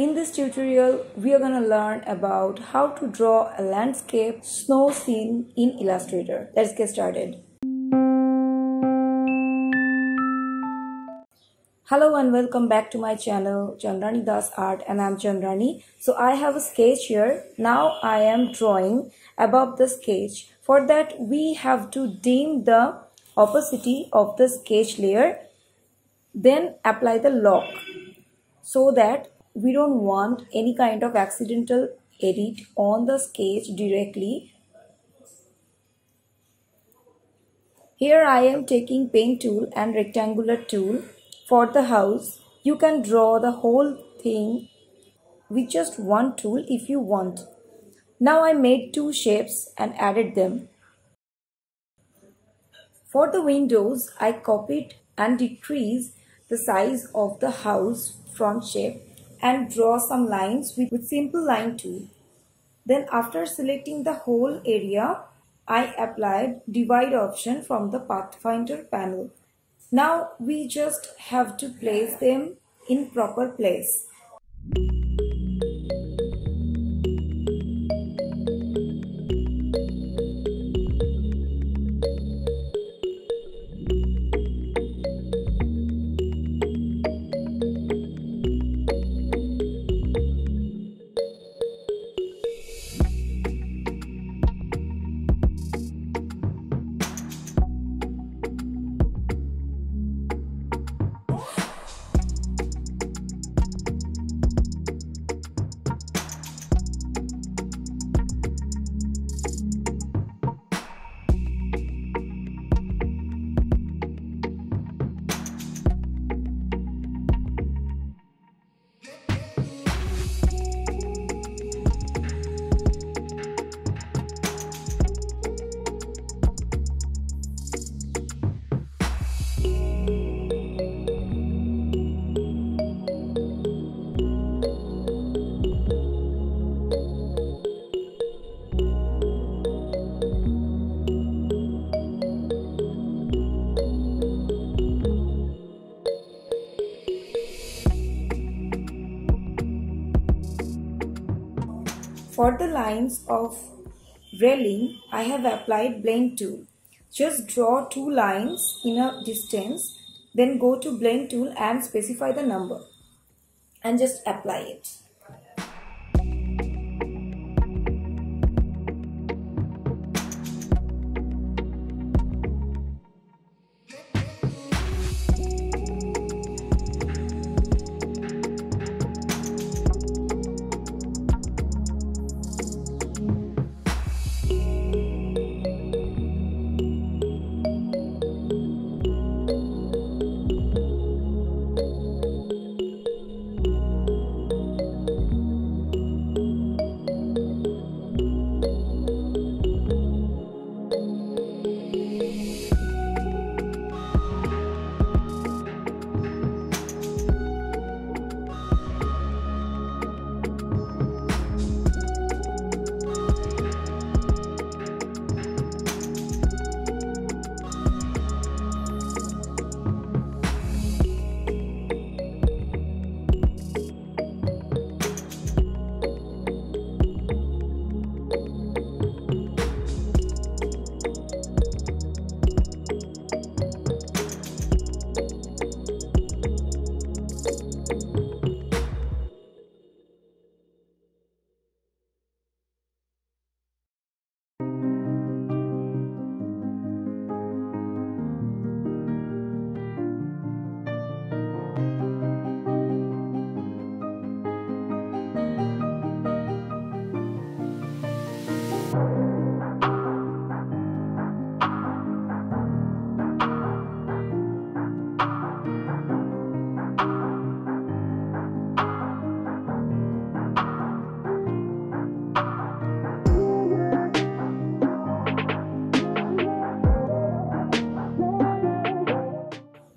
In this tutorial, we are going to learn about how to draw a landscape snow scene in Illustrator. Let's get started. Hello and welcome back to my channel Chandrani Das Art, and I'm Chandrani. So I have a sketch here. Now I am drawing above the sketch. For that, we have to dim the opacity of the sketch layer, then apply the lock, so that we don't want any kind of accidental edit on the sketch directly. Here I am taking pen tool and rectangular tool for the house. You can draw the whole thing with just one tool if you want. Now I made two shapes and added them. For the windows, I copied and decreased the size of the house front shape and draw some lines with simple line tool. Then after selecting the whole area, I applied divide option from the Pathfinder panel. Now we just have to place them in proper place. For the lines of railing, I have applied blend tool. Just draw two lines in a distance, then go to blend tool and specify the number and just apply it.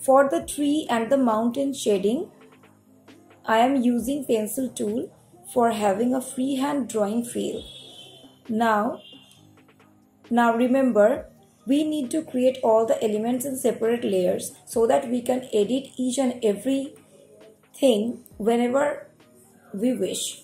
For the tree and the mountain shading, I am using pencil tool for having a freehand drawing feel. Now remember, we need to create all the elements in separate layers so that we can edit each and every thing whenever we wish.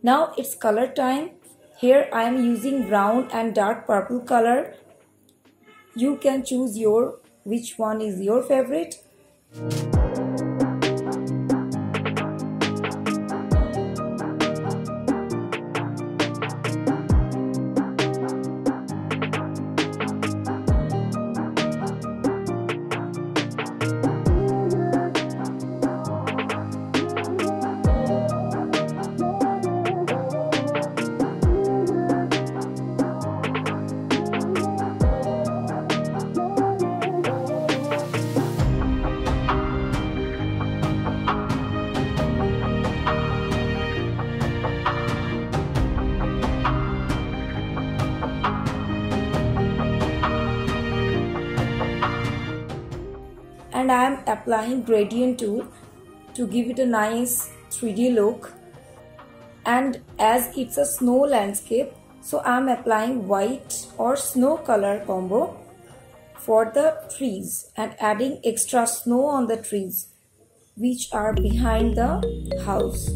Now it's color time. Here I am using brown and dark purple color. You can choose which one is your favorite. And I am applying gradient tool to give it a nice 3D look. And as it's a snow landscape, so I am applying white or snow color combo for the trees and adding extra snow on the trees which are behind the house.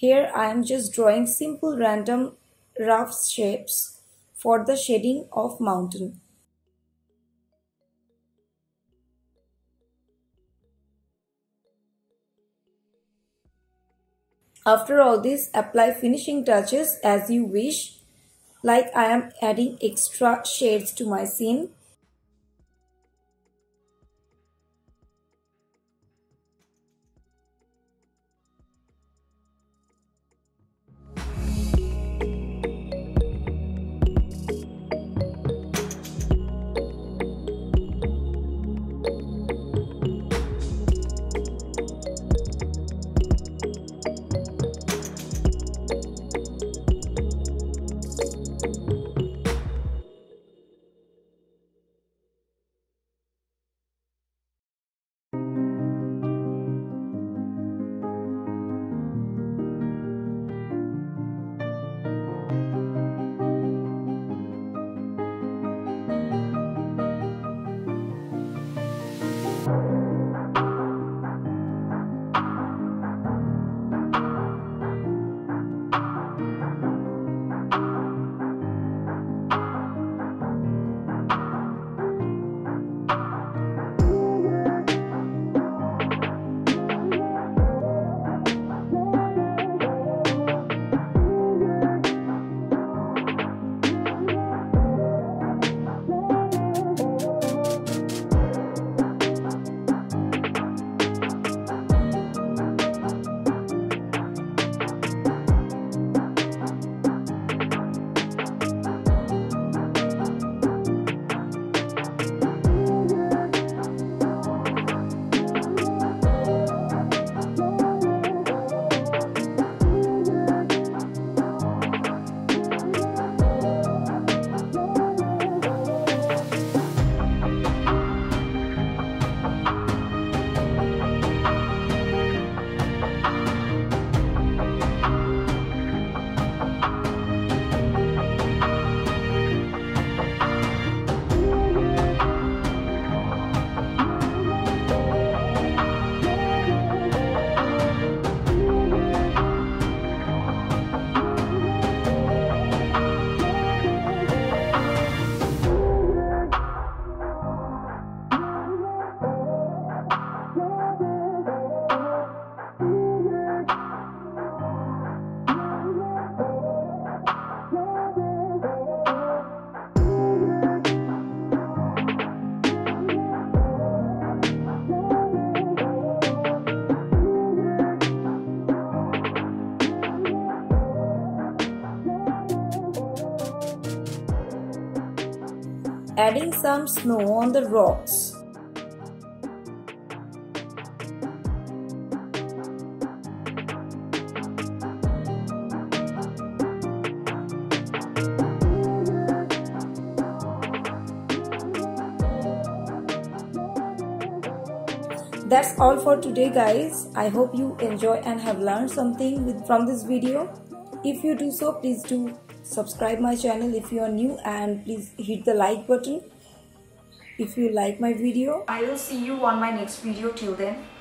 Here I am just drawing simple random rough shapes for the shading of mountain. After all this, apply finishing touches as you wish, like I am adding extra shades to my scene. adding some snow on the rocks. That's all for today, guys. I hope you enjoy and have learned something from this video. If you do so, please do subscribe my channel if you are new, and please hit the like button if you like my video. I will see you on my next video. Till then.